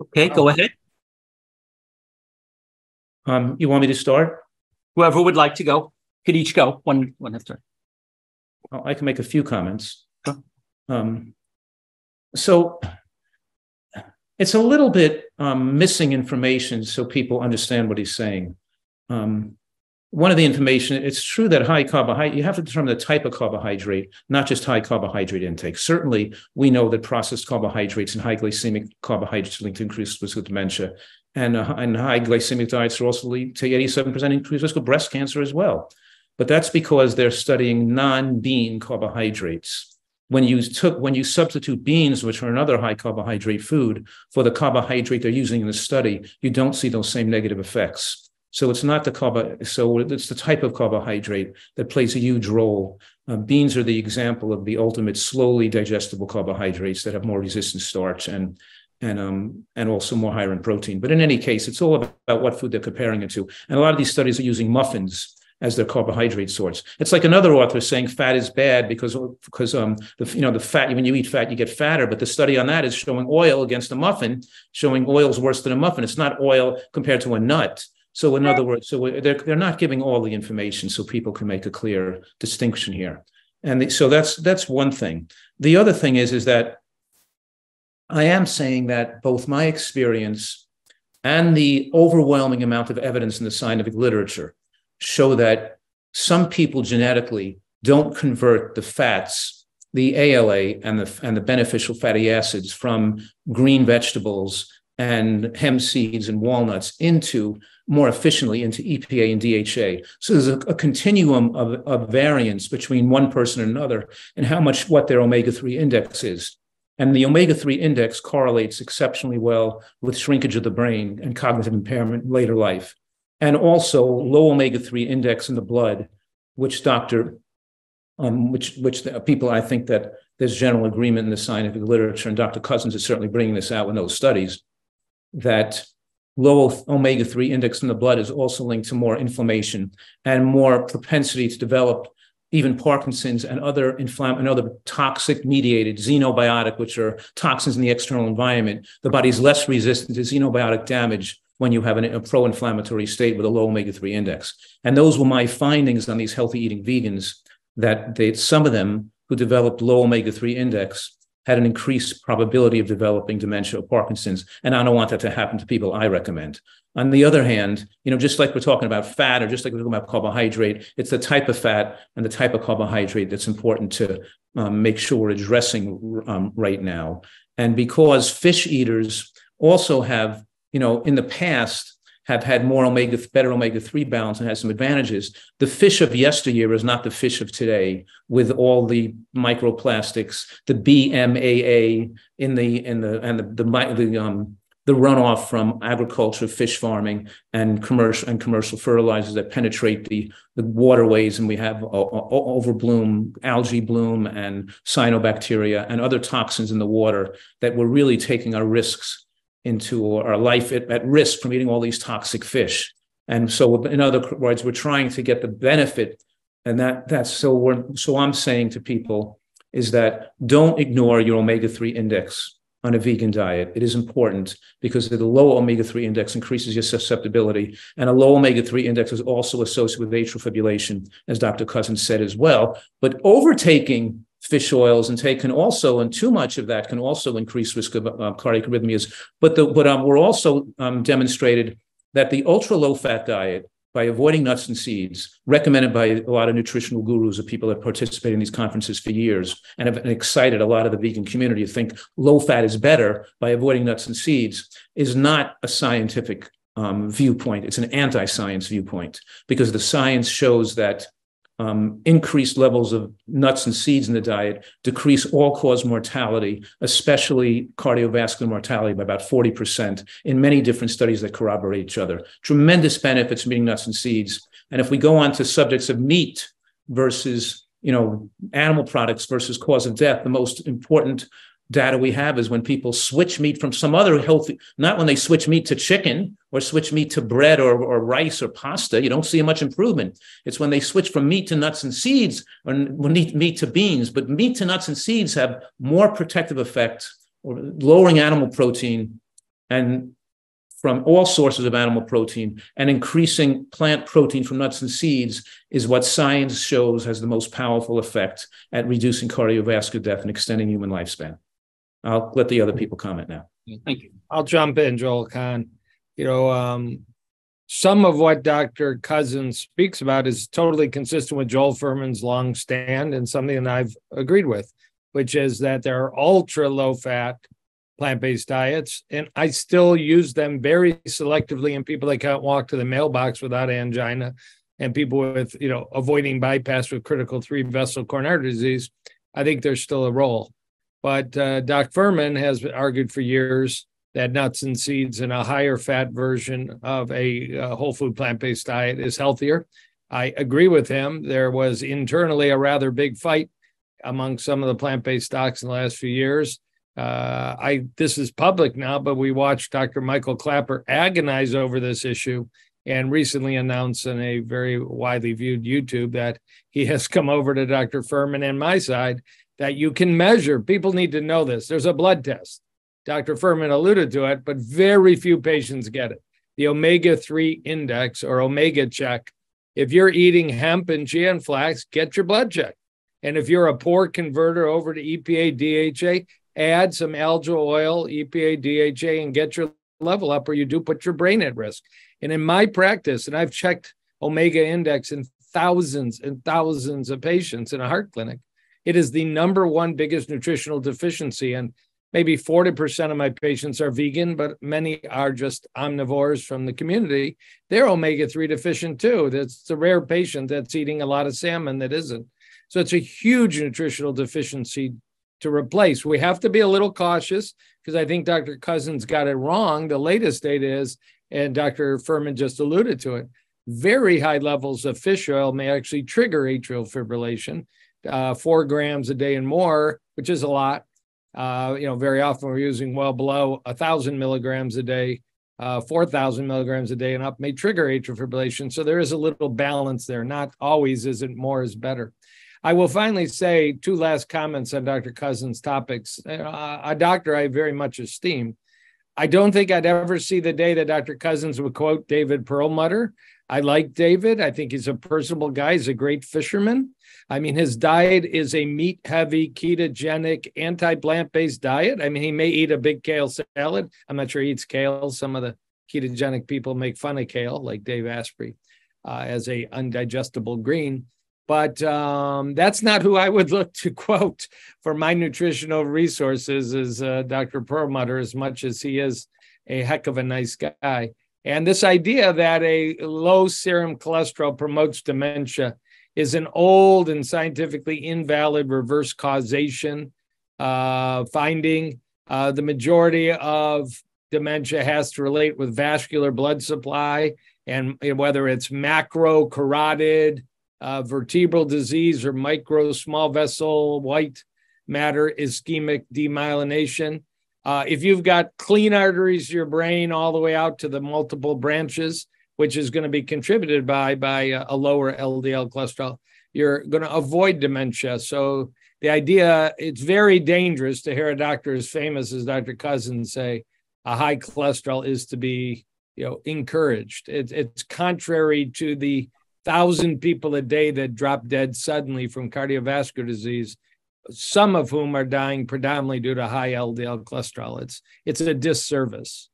Okay, go ahead. You want me to start? Whoever would like to go could each go one after. Well, I can make a few comments. So it's a little bit missing information, so people understand what he's saying. One of the information, it's true that high carbohydrate, you have to determine the type of carbohydrate, not just high carbohydrate intake. Certainly, we know that processed carbohydrates and high glycemic carbohydrates linked to increased risk of dementia, and high glycemic diets are also linked to 87% increased risk of breast cancer as well. But that's because they're studying non-bean carbohydrates. When you substitute beans, which are another high carbohydrate food, for the carbohydrate they're using in the study, you don't see those same negative effects. So it's not the it's the type of carbohydrate that plays a huge role. Beans are the example of the ultimate slowly digestible carbohydrates that have more resistant starch and also more higher in protein. But in any case, it's all about what food they're comparing it to. And a lot of these studies are using muffins as their carbohydrate source. It's like another author saying fat is bad because the fat, when you eat fat, you get fatter, but the study on that is showing oil against a muffin, showing oil's worse than a muffin. It's not oil compared to a nut. So in other words, they're not giving all the information so people can make a clear distinction here. And so that's one thing. The other thing is that I am saying that both my experience and the overwhelming amount of evidence in the scientific literature show that some people genetically don't convert the fats, the ALA and the beneficial fatty acids from green vegetables and hemp seeds and walnuts more efficiently into EPA and DHA. So there's a continuum of variance between one person and another and what their omega-3 index is. And the omega-3 index correlates exceptionally well with shrinkage of the brain and cognitive impairment in later life. And also low omega-3 index in the blood, which people, I think that there's general agreement in the scientific literature, and Dr. Cousins is certainly bringing this out in those studies, that low omega-3 index in the blood is also linked to more inflammation and more propensity to develop even Parkinson's and other toxic-mediated xenobiotic, which are toxins in the external environment. The body's less resistant to xenobiotic damage when you have a pro-inflammatory state with a low omega-3 index. And those were my findings on these healthy-eating vegans, that some of them who developed low omega-3 index had an increased probability of developing dementia or Parkinson's, and I don't want that to happen to people I recommend. On the other hand, just like we're talking about fat or just like we're talking about carbohydrate, it's the type of fat and the type of carbohydrate that's important to make sure we're addressing right now. And because fish eaters also have, in the past, have had better omega-3 balance and has some advantages. The fish of yesteryear is not the fish of today, with all the microplastics, the BMAA and the runoff from agriculture, fish farming, and commercial fertilizers that penetrate the waterways, and we have overbloom, algae bloom, and cyanobacteria and other toxins in the water that we're really taking our risks into our life at risk from eating all these toxic fish. And so, in other words, we're trying to get the benefit, and so I'm saying to people is that don't ignore your omega-3 index on a vegan diet. It is important because the low omega-3 index increases your susceptibility, and a low omega-3 index is also associated with atrial fibrillation, as Dr. Cousins said as well. But overtaking fish oils intake can also increase risk of cardiac arrhythmias. But we're also demonstrated that the ultra low fat diet, by avoiding nuts and seeds, recommended by a lot of nutritional gurus or people that participate in these conferences for years and have excited a lot of the vegan community to think low fat is better by avoiding nuts and seeds, is not a scientific viewpoint. It's an anti-science viewpoint, because the science shows that increased levels of nuts and seeds in the diet decrease all-cause mortality, especially cardiovascular mortality, by about 40% in many different studies that corroborate each other. Tremendous benefits from eating nuts and seeds. And if we go on to subjects of meat versus, animal products versus cause of death, the most important data we have is when people switch meat from some other healthy, not when they switch meat to chicken or switch meat to bread or rice or pasta, you don't see much improvement. It's when they switch from meat to nuts and seeds, or meat to beans, but meat to nuts and seeds have more protective effect, or lowering animal protein and from all sources of animal protein, and increasing plant protein from nuts and seeds is what science shows has the most powerful effect at reducing cardiovascular death and extending human lifespan. I'll let the other people comment now. Thank you. I'll jump in, Joel Kahn. You know, some of what Dr. Cousins speaks about is totally consistent with Joel Fuhrman's long stand and something that I've agreed with, which is that there are ultra low fat plant-based diets, and I still use them very selectively in people that can't walk to the mailbox without angina and people with, you know, avoiding bypass with critical three vessel coronary disease. I think there's still a role. But Dr. Fuhrman has argued for years that nuts and seeds and a higher fat version of a whole food plant-based diet is healthier. I agree with him. There was internally a rather big fight among some of the plant-based stocks in the last few years. This is public now, but we watched Dr. Michael Clapper agonize over this issue and recently announced in a very widely viewed YouTube that he has come over to Dr. Fuhrman and my side that you can measure. People need to know this. There's a blood test. Dr. Fuhrman alluded to it, but very few patients get it. The omega-3 index or omega check. If you're eating hemp and chia and flax, get your blood check. And if you're a poor converter over to EPA, DHA, add some algal oil, EPA, DHA, and get your level up, or you do put your brain at risk. And in my practice, and I've checked omega index in thousands and thousands of patients in a heart clinic, it is the number one biggest nutritional deficiency. And maybe 40% of my patients are vegan, but many are just omnivores from the community. They're omega-3 deficient too. That's a rare patient that's eating a lot of salmon that isn't. So it's a huge nutritional deficiency to replace. We have to be a little cautious because I think Dr. Cousins got it wrong. The latest data is, and Dr. Fuhrman just alluded to it, very high levels of fish oil may actually trigger atrial fibrillation, 4 grams a day and more, which is a lot. You know, very often we're using well below 1,000 milligrams a day, 4,000 milligrams a day and up may trigger atrial fibrillation. So there is a little balance there. Not always isn't more is better. I will finally say two last comments on Dr. Cousins' topics. A doctor I very much esteem. I don't think I'd ever see the day that Dr. Cousins would quote David Perlmutter. I like David. I think he's a personable guy. He's a great fisherman. I mean, his diet is a meat-heavy, ketogenic, anti-plant-based diet. I mean, he may eat a big kale salad. I'm not sure he eats kale. Some of the ketogenic people make fun of kale, like Dave Asprey, as an undigestible green. But that's not who I would look to quote for my nutritional resources is Dr. Perlmutter, as much as he is a heck of a nice guy. And this idea that a low serum cholesterol promotes dementia is an old and scientifically invalid reverse causation finding. The majority of dementia has to relate with vascular blood supply, and whether it's macrocarotid, vertebral disease or micro small vessel white matter ischemic demyelination. If you've got clean arteries to your brain all the way out to the multiple branches, which is going to be contributed by a lower LDL cholesterol, you're going to avoid dementia. So the idea, it's very dangerous to hear a doctor as famous as Dr. Cousins say a high cholesterol is to be, you know, encouraged. It's contrary to the 1,000 people a day that drop dead suddenly from cardiovascular disease, some of whom are dying predominantly due to high LDL cholesterol. It's a disservice.